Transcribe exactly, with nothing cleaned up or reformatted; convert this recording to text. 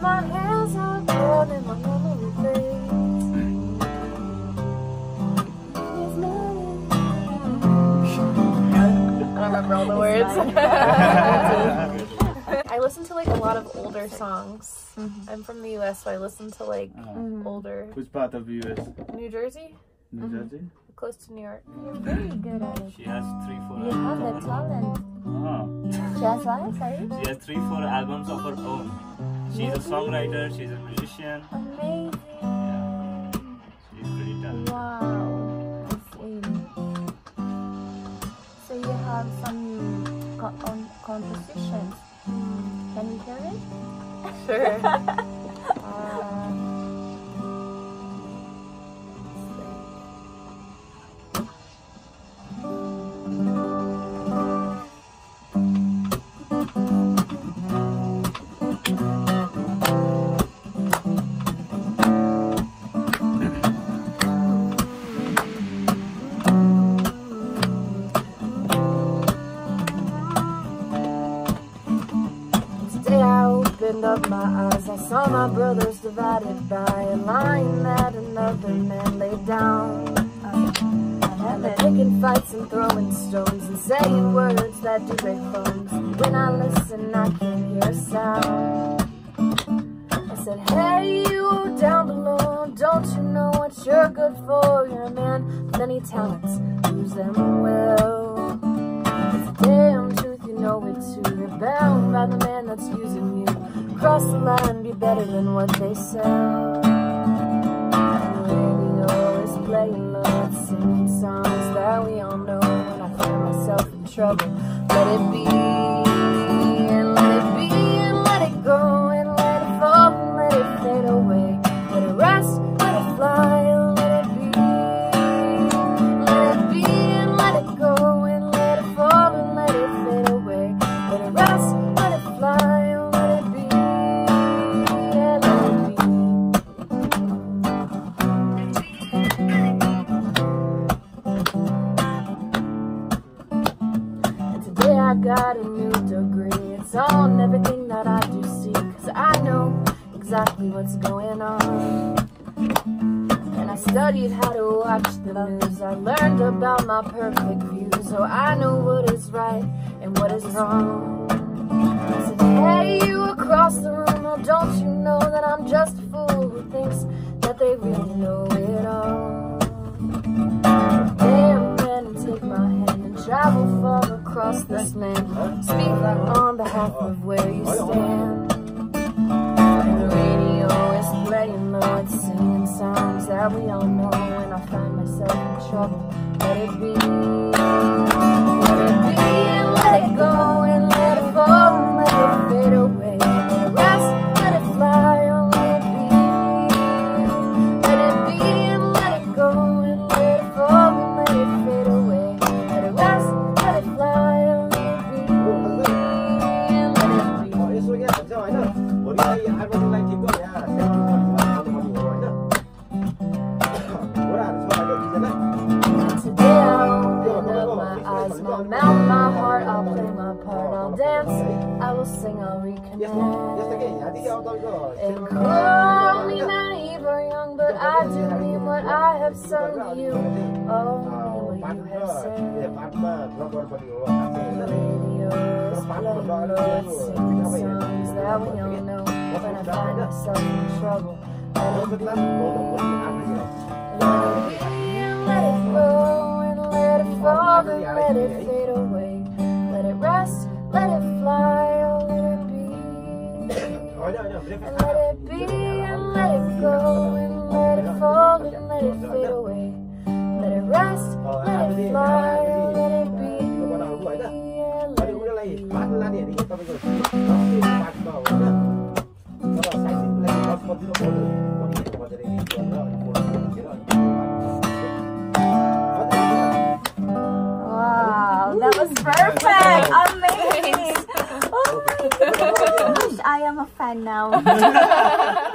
my hands are cold and my memory fades. I don't remember all the words. I listen to like a lot of older songs. Mm-hmm. I'm from the U S, so I listen to like mm-hmm. older. Which part of the U S? New Jersey. New mm-hmm. Jersey? Close to New York. You're very good at it. She has three, four you albums. You have the talent. Oh. She has what? Sorry? She has three, four albums of her own. She's really? a songwriter, she's a musician. Amazing. Yeah. She's pretty talented. Wow. I see. So you have some co on compositions. Mm. Can you hear it? Sure. uh, Up my eyes, I saw my brothers divided by a line that another man laid down. And they're picking fights and throwing stones and saying words that do break bones. When I listen, I can hear a sound. I said, hey, you down below, don't you know what you're good for? You're a man with many talents, use them well. It's a damn truth, you know it too. You're bound by the man that's using you. Cross the line, be better than what they sell. And the radio is playing low, it's singing songs that we all know. When I find myself in trouble, let it be, and let it be, and let it go, and let it fall, and let it fade away. Let it rest, let it fly, and let it be, and let it be, and let it go, and let it fall, and let it fade away. Let it rest, let it fly. I got a new degree, it's all and everything that I do see, cause I know exactly what's going on. And I studied how to watch the news, I learned about my perfect view, so I know what is right and what is wrong. I said, hey, you across the room, oh, don't you know that I'm just a fool who thinks that they really know it all. Damn man, and take my hand and travel far across this land, speak on behalf of where you stand. And the radio is playing low, it's singing songs that we all know. When I find myself in trouble, let it be, let it be, and let it go, and let it fall, and let it fade away. Let it rest, let it fly, and let it be, let it be, and let it go, and let it fall, and let it fade away. Let it rest, let it fly. Sing, I'll reconnect. And call me naive or young, but I do mean what I have sung to you. Oh, what you have said. The radio is playing low, it's singing songs that we all know. When I find myself in trouble, let it be, and let it flow, and let it fall, and let it fade away. Let it rest, let it fly. And let it be, and let it go, and let it fall, and let it fade away. Let it rest, let it fly, and let it be, and let it be. Wow, that was perfect! Amazing! I am a fan now.